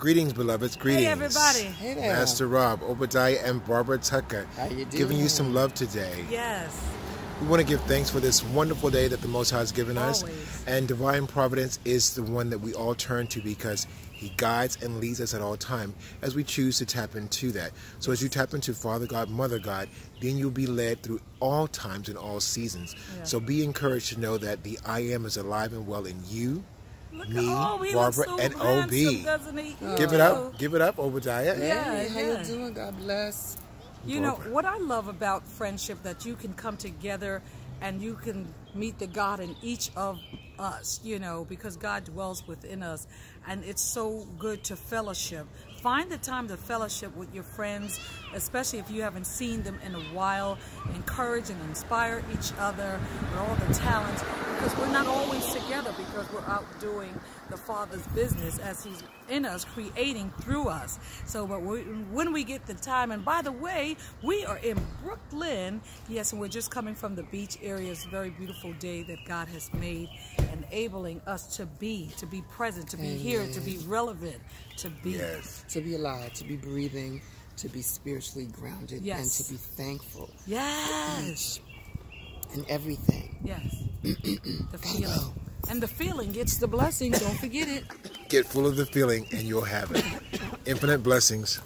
Greetings, beloveds. Greetings. Hey, everybody. Hey there. Master Rob, Obadiah, and Barbara Tucker. How you doing? Giving you some love today. Yes. We want to give thanks for this wonderful day that the Most High has given us. Always. And divine providence is the one that we all turn to because He guides and leads us at all time as we choose to tap into that. So as you tap into Father God, Mother God, then you'll be led through all times and all seasons. Yeah. So be encouraged to know that the I Am is alive and well in you. Look, me, Barbara, so and OB. Give it up. Give it up, Obadiah. Yeah, how you doing? God bless. You Barbara. Know, what I love about friendship, that you can come together and you can meet the God in each of us, you know, because God dwells within us. And it's so good to fellowship. Find the time to fellowship with your friends, especially if you haven't seen them in a while. Encourage and inspire each other with all the talents, because we're not always together, because we're out doing the Father's business as He's in us, creating through us. So but when we get the time, and by the way, we are in Brooklyn, yes, and we're just coming from the beach area. It's a very beautiful day that God has made, enabling us to be present, to be here, to be relevant, to be... Yes. To be alive, to be breathing, to be spiritually grounded, yes, and to be thankful. Yes. And everything. Yes. The feeling. And the feeling gets the blessing, don't forget it. Get full of the feeling and you'll have it. Infinite blessings.